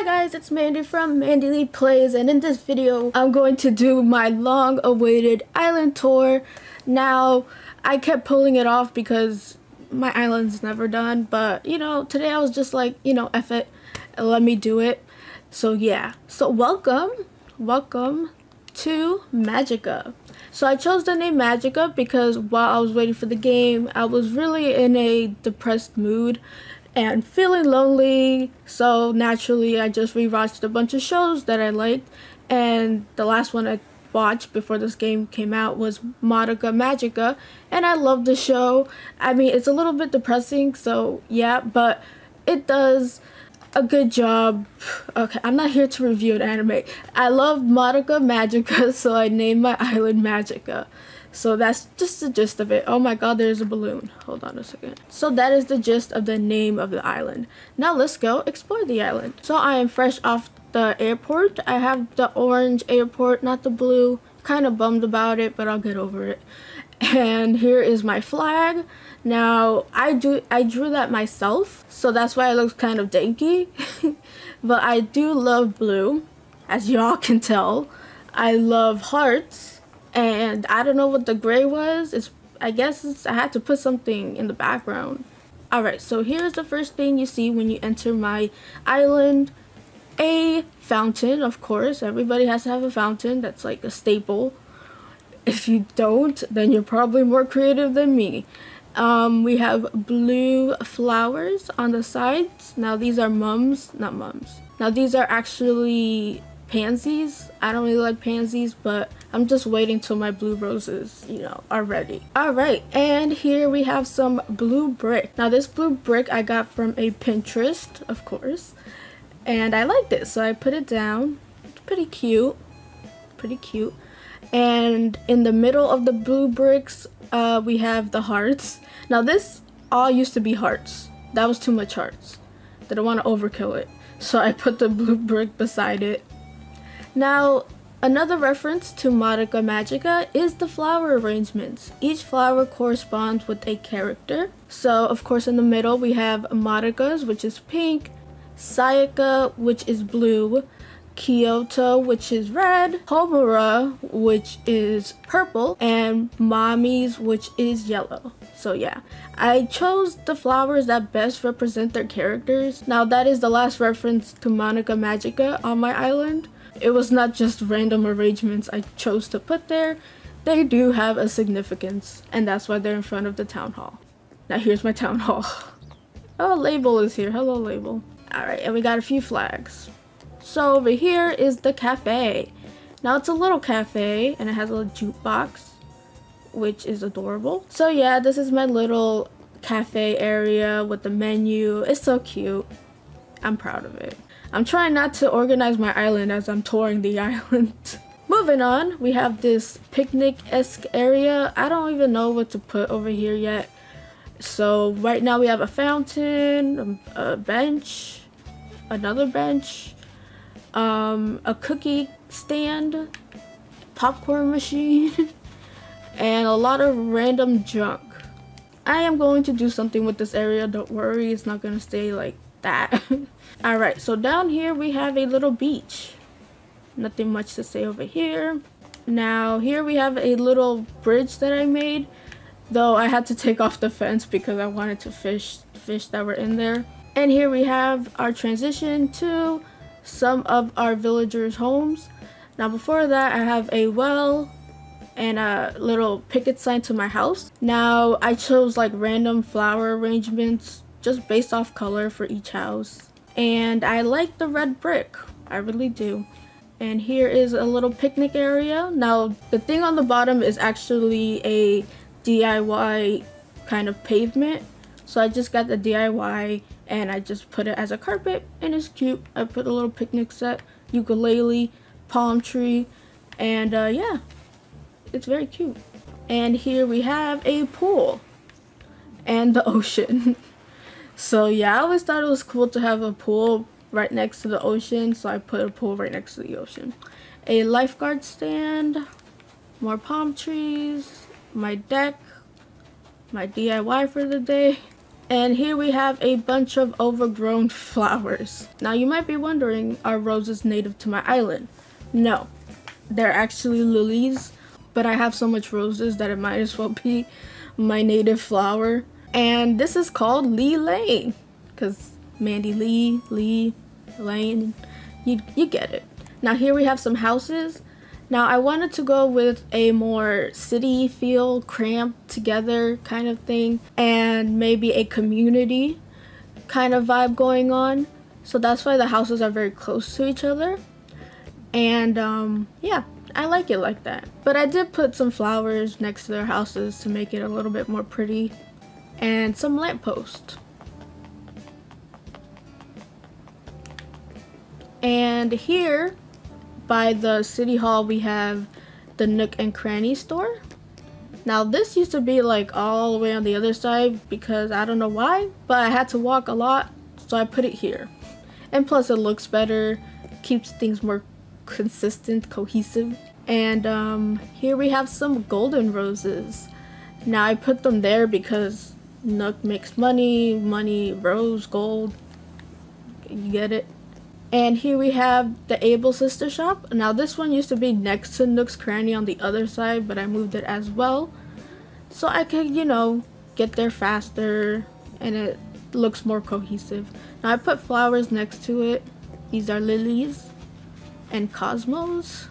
Hi guys, it's Mandy from Mandy Lee Plays, and in this video I'm going to do my long-awaited island tour. Now, I kept pulling it off because my island's never done, but you know, today I was just like, you know, F it, let me do it. So yeah, so welcome to Magica. So I chose the name Magica because while I was waiting for the game, I was really in a depressed mood and feeling lonely, so naturally I just rewatched a bunch of shows that I liked, and the last one I watched before this game came out was Madoka Magica, and I love the show. I mean, it's a little bit depressing, so yeah, but it does a good job. Okay, I'm not here to review an anime. I love Madoka Magica, so I named my island Magica. So that's just the gist of it. Oh my god, there's a balloon. Hold on a second. So that is the gist of the name of the island. Now let's go explore the island. So I am fresh off the airport. I have the orange airport, not the blue. Kind of bummed about it, but I'll get over it. And here is my flag. Now I drew that myself, so that's why it looks kind of janky. But I do love blue, as y'all can tell. I love hearts. And I don't know what the gray was. I had to put something in the background. Alright, so here's the first thing you see when you enter my island. A fountain, of course. Everybody has to have a fountain. That's like a staple. If you don't, then you're probably more creative than me. We have blue flowers on the sides. Now these are not mums. Now these are actually pansies. I don't really like pansies, but I'm just waiting till my blue roses, you know, are ready. Alright, and here we have some blue brick. Now this blue brick I got from a Pinterest, of course, and I liked it, so I put it down. It's pretty cute. And in the middle of the blue bricks, we have the hearts. Now this all used to be hearts. That was too much hearts. Didn't want to overkill it, so I put the blue brick beside it. Now, another reference to Madoka Magica is the flower arrangements. Each flower corresponds with a character. So, of course, in the middle we have Madoka's, which is pink, Sayaka, which is blue, Kyoto, which is red, Homura, which is purple, and Mommy's, which is yellow. So yeah, I chose the flowers that best represent their characters. Now, that is the last reference to Madoka Magica on my island. It was not just random arrangements I chose to put there. They do have a significance, and that's why they're in front of the town hall. Now here's my town hall. Oh, Label is here. Hello, Label. Alright, and we got a few flags. So over here is the cafe. Now it's a little cafe, and it has a little jukebox, which is adorable. So yeah, this is my little cafe area with the menu. It's so cute. I'm proud of it. I'm trying not to organize my island as I'm touring the island. Moving on, we have this picnic-esque area. I don't even know what to put over here yet. So right now we have a fountain, a bench, another bench, a cookie stand, popcorn machine, and a lot of random junk. I am going to do something with this area, don't worry, it's not gonna stay like that. Alright, so down here we have a little beach. Nothing much to say over here. Now here we have a little bridge that I made, though I had to take off the fence because I wanted to fish that were in there. And here we have our transition to some of our villagers' homes. Now before that I have a well and a little picket sign to my house. Now I chose like random flower arrangements just based off color for each house, and I like the red brick, I really do. And here is a little picnic area. Now the thing on the bottom is actually a DIY kind of pavement, so I just got the DIY and I just put it as a carpet, and it's cute. I put a little picnic set, ukulele, palm tree, and yeah, it's very cute. And here we have a pool and the ocean. So yeah, I always thought it was cool to have a pool right next to the ocean, so I put a pool right next to the ocean. A lifeguard stand, more palm trees, my deck, my DIY for the day, And here we have a bunch of overgrown flowers. Now you might be wondering, are roses native to my island? No, they're actually lilies, but I have so much roses that it might as well be my native flower. And this is called Lee Lane, because Mandy Lee, Lee Lane, you get it. Now here we have some houses. Now I wanted to go with a more city feel, cramped together kind of thing, and maybe a community kind of vibe going on. So that's why the houses are very close to each other. And yeah, I like it like that. But I did put some flowers next to their houses to make it a little bit more pretty, and some lampposts. And here by the city hall we have the Nook and Cranny store. Now this used to be like all the way on the other side because I don't know why, but I had to walk a lot, so I put it here. And plus it looks better, keeps things more consistent, cohesive. And here we have some golden roses. Now I put them there because Nook makes money, rose, gold, you get it. And here we have the Abel Sister Shop. Now this one used to be next to Nook's Cranny on the other side, but I moved it as well, so I could, you know, get there faster and it looks more cohesive. Now I put flowers next to it. These are lilies and cosmos.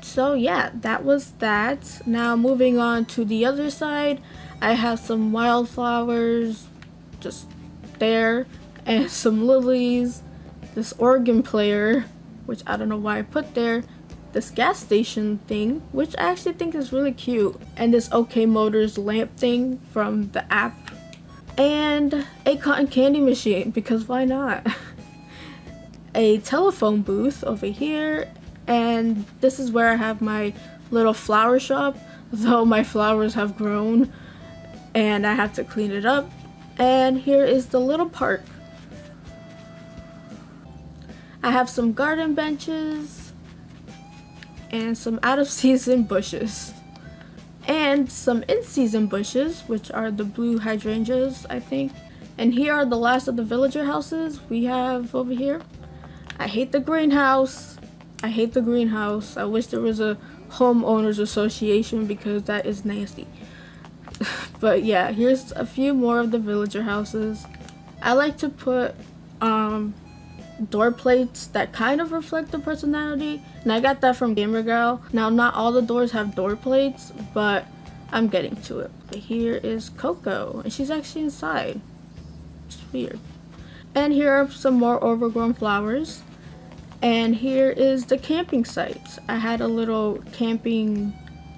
So yeah, that was that. Now moving on to the other side, I have some wildflowers just there and some lilies. This organ player, which I don't know why I put there, this gas station thing, which I actually think is really cute, and this OK Motors lamp thing from the app, and a cotton candy machine because why not. A telephone booth over here, and this is where I have my little flower shop, though my flowers have grown and I have to clean it up. And here is the little park. I have some garden benches and some out-of-season bushes and some in-season bushes, which are the blue hydrangeas, I think. And here are the last of the villager houses we have over here. I hate the greenhouse. I hate the greenhouse. I wish there was a homeowners association because that is nasty. But yeah, here's a few more of the villager houses. I like to put door plates that kind of reflect the personality, and I got that from Gamer Girl. Now not all the doors have door plates, but I'm getting to it. But here is Coco, and she's actually inside. It's weird. And here are some more overgrown flowers. And here is the camping sites. I had a little camping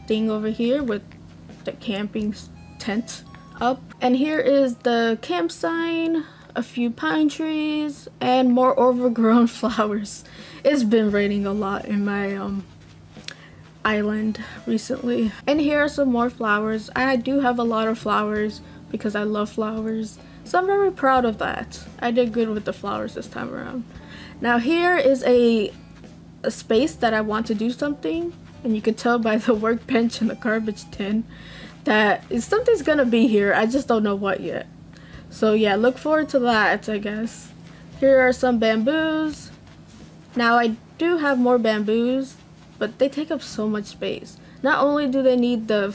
thing over here with the camping tent up. And here is the camp sign, a few pine trees, and more overgrown flowers. It's been raining a lot in my island recently. And here are some more flowers. I do have a lot of flowers because I love flowers, so I'm very proud of that. I did good with the flowers this time around. Now here is a space that I want to do something, and you can tell by the workbench and the garbage tin that something's gonna be here. I just don't know what yet. So yeah, look forward to that, I guess. Here are some bamboos. Now I do have more bamboos, but they take up so much space. Not only do they need the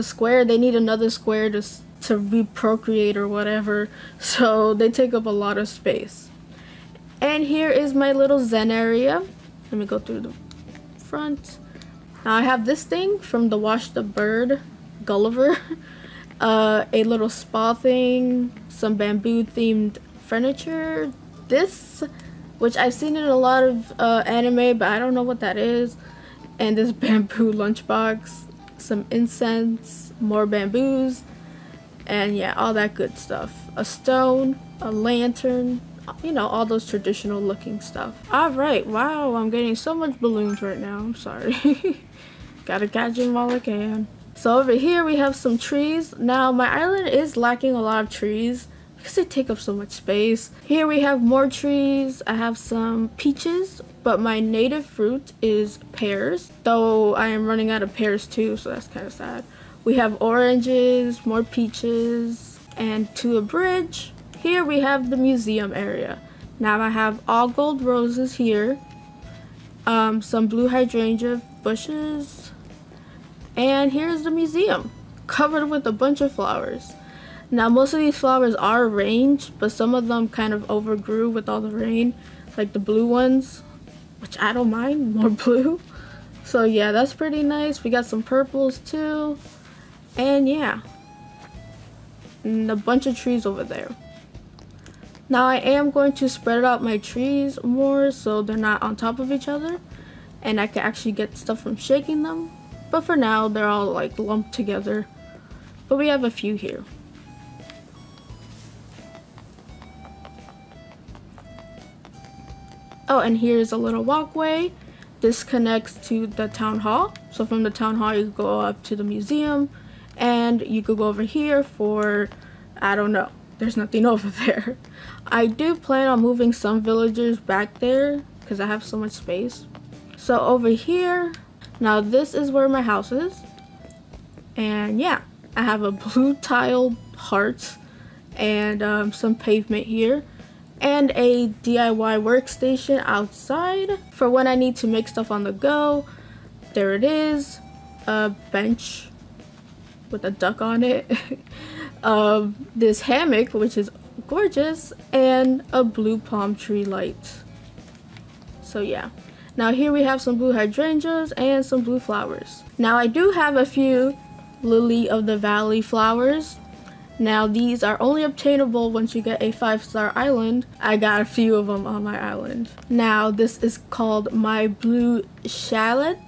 square, they need another square to reprocreate or whatever. So they take up a lot of space. And here is my little zen area. Let me go through the front. Now I have this thing from the Wash the Bird, Gulliver. A little spa thing, some bamboo themed furniture, this, which I've seen in a lot of anime, but I don't know what that is, and this bamboo lunchbox, some incense, more bamboos, and yeah, all that good stuff. A stone, a lantern, you know, all those traditional looking stuff. Alright, wow, I'm getting so much balloons right now, I'm sorry. Gotta catch them while I can. So over here we have some trees. Now my island is lacking a lot of trees because they take up so much space. Here we have more trees. I have some peaches, but my native fruit is pears, though I am running out of pears too, so that's kind of sad. We have oranges, more peaches, and to a bridge. Here we have the museum area. Now I have all gold roses here, some blue hydrangea bushes, and here's the museum covered with a bunch of flowers. Now most of these flowers are arranged, but some of them kind of overgrew with all the rain, like the blue ones, which I don't mind, more blue. So yeah, that's pretty nice. We got some purples too, and yeah, and a bunch of trees over there. Now I am going to spread out my trees more so they're not on top of each other and I can actually get stuff from shaking them. But for now they're all like lumped together, but we have a few here. Oh, and here's a little walkway. This connects to the town hall. So from the town hall you go up to the museum, and you could go over here for, I don't know, there's nothing over there. I do plan on moving some villagers back there because I have so much space. So over here, now this is where my house is, and yeah, I have a blue tiled heart and some pavement here and a DIY workstation outside for when I need to make stuff on the go. There it is, a bench with a duck on it. This hammock, which is gorgeous, and a blue palm tree light. So yeah, now here we have some blue hydrangeas and some blue flowers. Now I do have a few lily of the valley flowers. Now these are only obtainable once you get a 5-star island. I got a few of them on my island. Now this is called my blue shallot.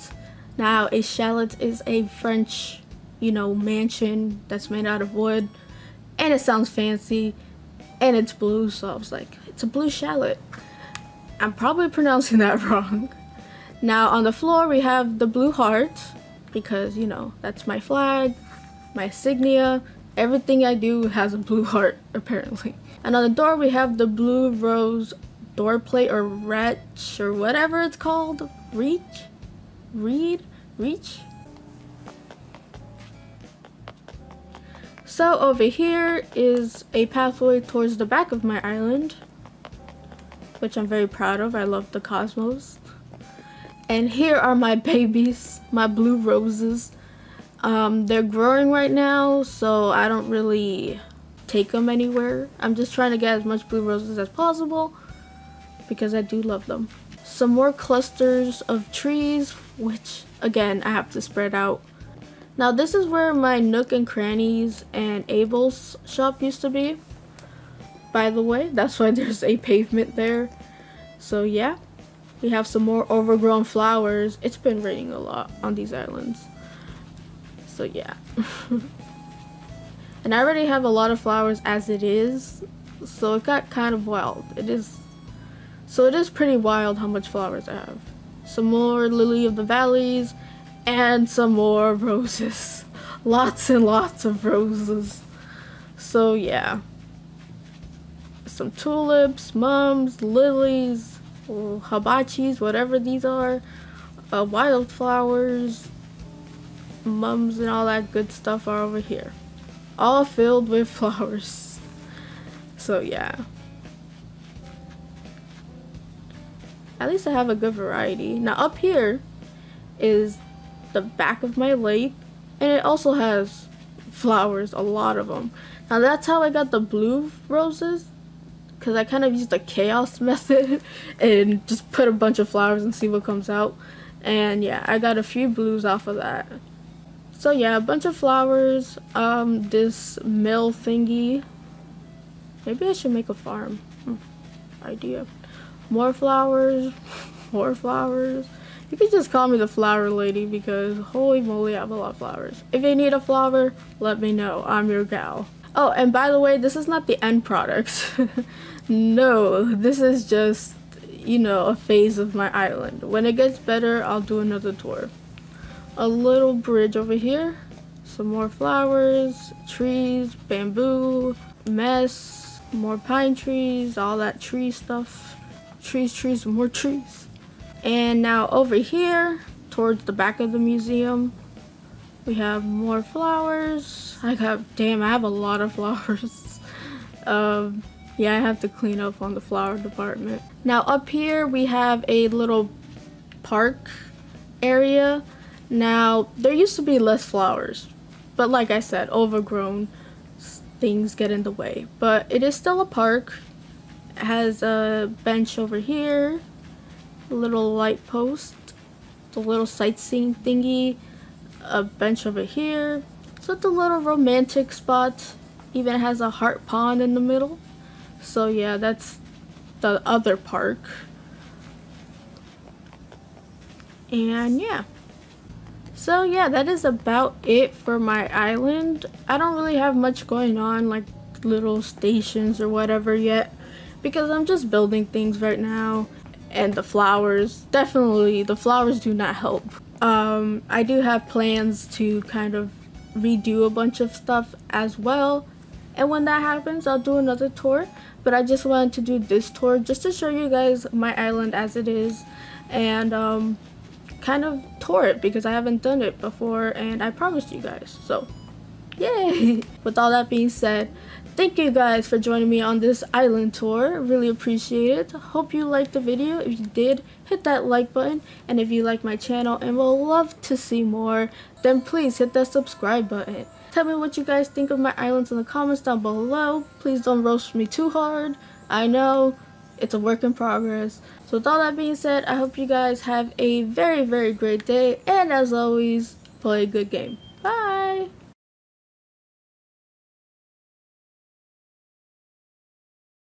Now a shallot is a French, you know, mansion that's made out of wood, and it sounds fancy, and it's blue, so I was like, it's a blue shallot. I'm probably pronouncing that wrong. Now on the floor we have the blue heart, because, you know, that's my flag, my insignia, everything I do has a blue heart apparently. And on the door we have the blue rose door plate, or wretch, or whatever it's called. Reach. So over here is a pathway towards the back of my island, which I'm very proud of. I love the cosmos. And here are my babies, my blue roses. They're growing right now, so I don't really take them anywhere. I'm just trying to get as much blue roses as possible because I do love them. Some more clusters of trees, which again I have to spread out. Now this is where my Nook and Crannies and Abel's shop used to be, by the way. That's why there's a pavement there. So yeah, we have some more overgrown flowers. It's been raining a lot on these islands. So yeah. And I already have a lot of flowers as it is, so it got kind of wild. It is pretty wild how much flowers I have. Some more lily of the valleys, and some more roses, lots and lots of roses. So yeah, some tulips, mums, lilies, hibachis, whatever these are, wildflowers, mums, and all that good stuff are over here, all filled with flowers. So yeah, at least I have a good variety. Now up here is the back of my lake, and it also has flowers, a lot of them. Now that's how I got the blue roses, because I kind of used the chaos method and just put a bunch of flowers and see what comes out. And yeah, I got a few blues off of that. So yeah, a bunch of flowers, this mill thingy, maybe I should make a farm idea. More flowers. You can just call me the flower lady because holy moly, I have a lot of flowers. If you need a flower, let me know. I'm your gal. Oh, and by the way, this is not the end product. No, this is just, you know, a phase of my island. When it gets better, I'll do another tour. A little bridge over here. Some more flowers, trees, bamboo, mess, more pine trees, all that tree stuff. Trees, more trees. And now over here, towards the back of the museum, We have more flowers. Damn, I have a lot of flowers. Yeah, I have to clean up on the flower department. Now up here we have a little park area. Now there used to be less flowers, but like I said, overgrown things get in the way. But it is still a park. It has a bench over here, a little light post, a little sightseeing thingy, a bench over here. So it's a little romantic spot. Even has a heart pond in the middle. So yeah, that's the other park. And yeah. So yeah, that is about it for my island. I don't really have much going on, like little stations or whatever yet, because I'm just building things right now. And the flowers, definitely the flowers do not help. I do have plans to kind of redo a bunch of stuff as well. And when that happens, I'll do another tour. But I just wanted to do this tour just to show you guys my island as it is. And kind of tour it because I haven't done it before and I promised you guys. So, yay! With all that being said, thank you guys for joining me on this island tour. Really appreciate it. Hope you liked the video. If you did, hit that like button. And if you like my channel and would love to see more, then please hit that subscribe button. Tell me what you guys think of my islands in the comments down below. Please don't roast me too hard. I know it's a work in progress. So with all that being said, I hope you guys have a very, very great day. And as always, play a good game.